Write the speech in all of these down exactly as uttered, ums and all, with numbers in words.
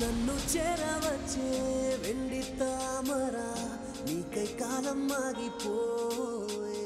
నన్ను చేరవచ్చే వెండి తామరా నీకై కాలం ఆగిపోయే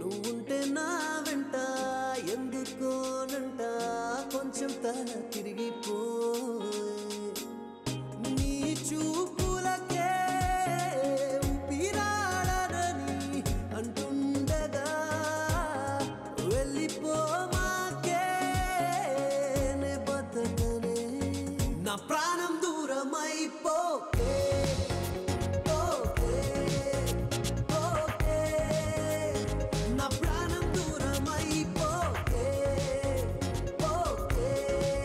నువ్వుంటే నా వెంట ఎందుకోనంట కొంచెం తల తిరిగిపో నీ చూపులకే ఊపిరాడనని అంటుండగా వెళ్ళిపో మాకే నే బతకనే నా ప్రాణం దూరమైపోతే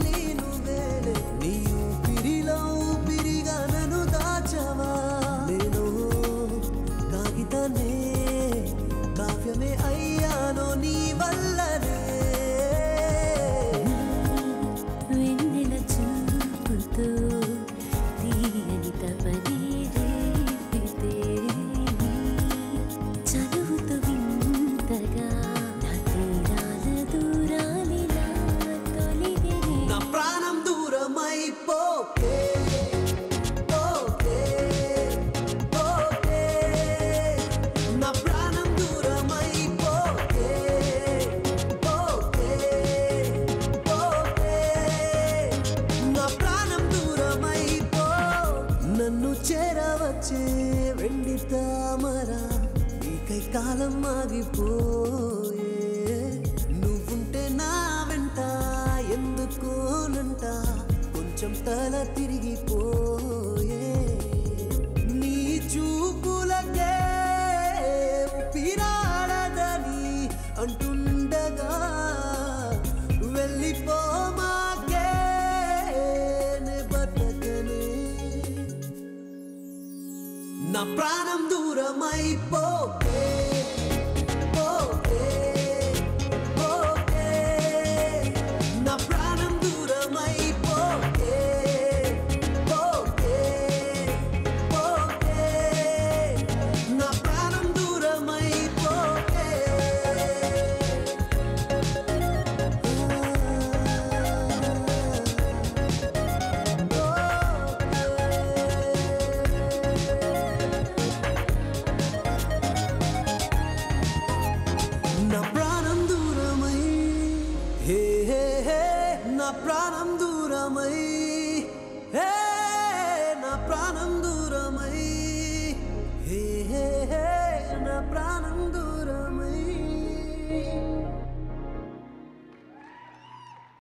నువ్వేలే నీ ఊపిరిలో ఊపిరిగా నన్ను దాచవా నేను కాగితానే కావ్యమే అయ్యానో నీ వల్లనే చేరవచ్చే వెండి తామరా నీకై కాలం ఆగిపోయే నువ్వుంటే నా వెంట ఎందుకోనంట కొంచెం తల తిరిగిపోయే నీ చూపులకే ఊపిరాడదని అంటుండగా వెళ్ళిపో నా ప్రాణం దూరమైపోతే నా ప్రాణం దూరమైపోతే నా ప్రాణం దూరమైపోతే నా ప్రాణం దూరమై హే